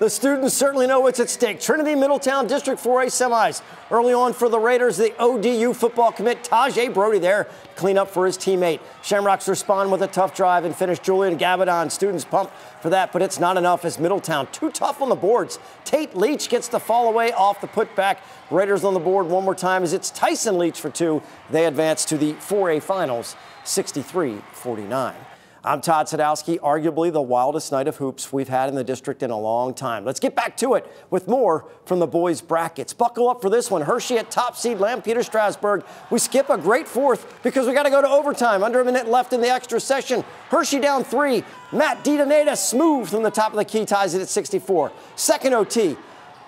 The students certainly know what's at stake. Trinity Middletown District 4A semis. Early on for the Raiders, the ODU football commit Tajay Brody there to clean up for his teammate. Shamrocks respond with a tough drive and finish Julian Gabadon. Students pumped for that, but it's not enough as Middletown too tough on the boards. Tate Leach gets the fall away off the putback. Raiders on the board one more time as it's Tyson Leach for two. They advance to the 4A finals, 63-49. I'm Todd Sadowski, arguably the wildest night of hoops we've had in the district in a long time. Let's get back to it with more from the boys' brackets. Buckle up for this one. Hershey at top seed Lampeter Strasburg. We skip a great fourth because we got to go to overtime. Under a minute left in the extra session. Hershey down three. Matt DiDonato smooth from the top of the key, ties it at 64. Second OT.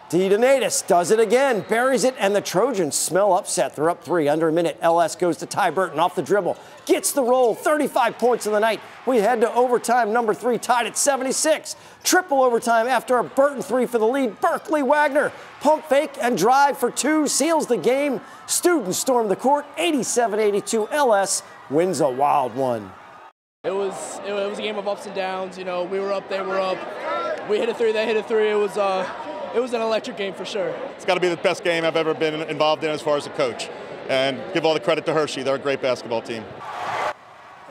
Dee Donatus does it again, buries it, and the Trojans smell upset. They're up three, under a minute. LS goes to Ty Burton off the dribble, gets the roll, 35 points in the night. We head to overtime, number three tied at 76. Triple overtime after a Burton three for the lead. Berkeley Wagner, pump fake and drive for two, seals the game. Students storm the court, 87-82. LS wins a wild one. It was a game of ups and downs. You know, we were up, they were up. We hit a three, they hit a three. It was an electric game for sure. It's got to be the best game I've ever been involved in as far as a coach. And give all the credit to Hershey. They're a great basketball team.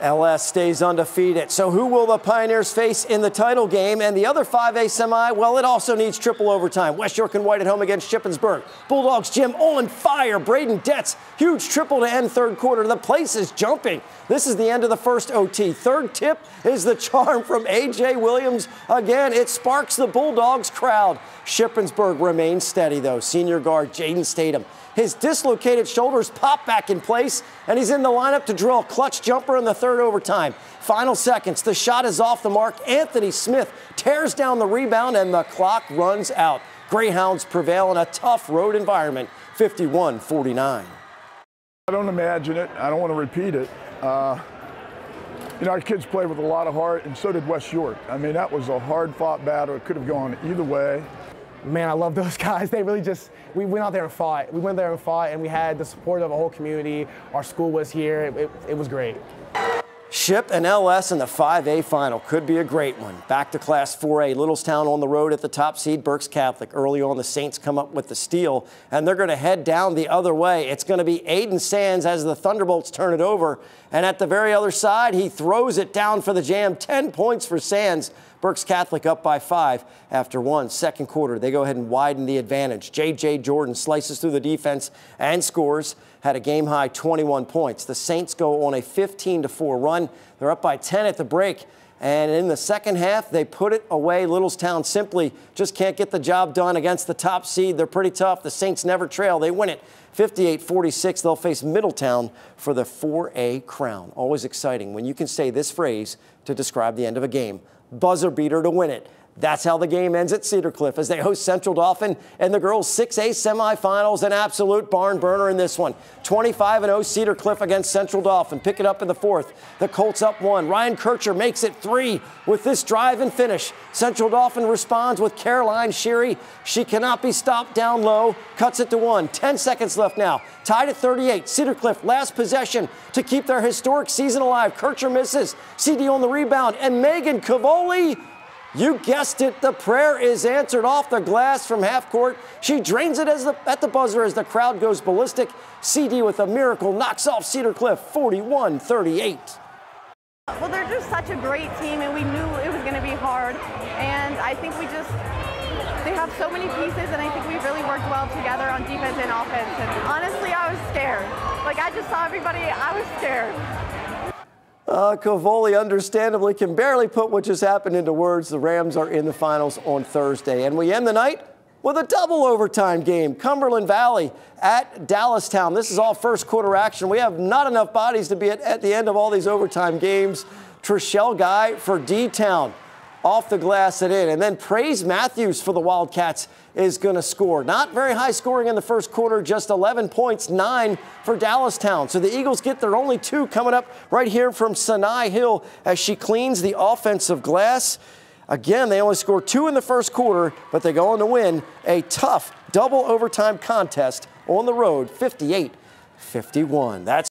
LS stays undefeated. So who will the Pioneers face in the title game? And the other 5A semi, well, it also needs triple overtime. West York and White at home against Shippensburg. Bulldogs Jim on fire. Braden Detz, huge triple to end third quarter. The place is jumping. This is the end of the first OT. Third tip is the charm from A.J. Williams. Again, it sparks the Bulldogs crowd. Shippensburg remains steady, though. Senior guard Jaden Statham. His dislocated shoulders pop back in place, and he's in the lineup to drill. Clutch jumper in the third overtime. Final seconds. The shot is off the mark. Anthony Smith tears down the rebound, and the clock runs out. Greyhounds prevail in a tough road environment, 51-49. I don't imagine it. I don't want to repeat it. You know, our kids played with a lot of heart, and so did West York. I mean, that was a hard-fought battle. It could have gone either way. Man, I love those guys. They really just, we went out there and fought. We went there and fought, and we had the support of a whole community. Our school was here. It was great. Ship and LS in the 5A final could be a great one. Back to Class 4A, Littlestown on the road at the top seed Berks Catholic. Early on, the Saints come up with the steal, and they're going to head down the other way. It's going to be Aiden Sands as the Thunderbolts turn it over, and at the very other side, he throws it down for the jam. 10 points for Sands. Berks Catholic up by 5 after one. Second quarter, they go ahead and widen the advantage. JJ Jordan slices through the defense and scores. Had a game-high 21 points. The Saints go on a 15-4 run. They're up by 10 at the break. And in the second half, they put it away. Littlestown simply just can't get the job done against the top seed. They're pretty tough. The Saints never trail. They win it 58-46. They'll face Middletown for the 4A crown. Always exciting when you can say this phrase to describe the end of a game. Buzzer beater to win it. That's how the game ends at Cedar Cliff as they host Central Dolphin and the girls' 6A semifinals. An absolute barn burner in this one. 25-0 Cedar Cliff against Central Dolphin. Pick it up in the fourth. The Colts up one. Ryan Kircher makes it three with this drive and finish. Central Dolphin responds with Caroline Sheary. She cannot be stopped down low. Cuts it to one. 10 seconds left now. Tied at 38. Cedar Cliff last possession to keep their historic season alive. Kircher misses. CD on the rebound. And Megan Cavoli. You guessed it, the prayer is answered off the glass from half court. She drains it at the buzzer as the crowd goes ballistic. CD with a miracle knocks off Cedar Cliff 41-38. Well, they're just such a great team, and we knew it was going to be hard. And I think they have so many pieces, and I think we've really worked well together on defense and offense. And honestly, I was scared. Like, I just saw everybody, I was scared. Cavoli understandably can barely put what just happened into words. The Rams are in the finals on Thursday. And we end the night with a double overtime game. Cumberland Valley at Dallastown. This is all first quarter action. We have not enough bodies to be at the end of all these overtime games. Trishelle Guy for D-Town. Off the glass and in. And then Praise Matthews for the Wildcats is going to score. Not very high scoring in the first quarter, just 11 points, 9 for Dallastown. So the Eagles get their only two coming up right here from Sinai Hill as she cleans the offensive glass. Again, they only score 2 in the first quarter, but they go on to win a tough double overtime contest on the road, 58-51. That's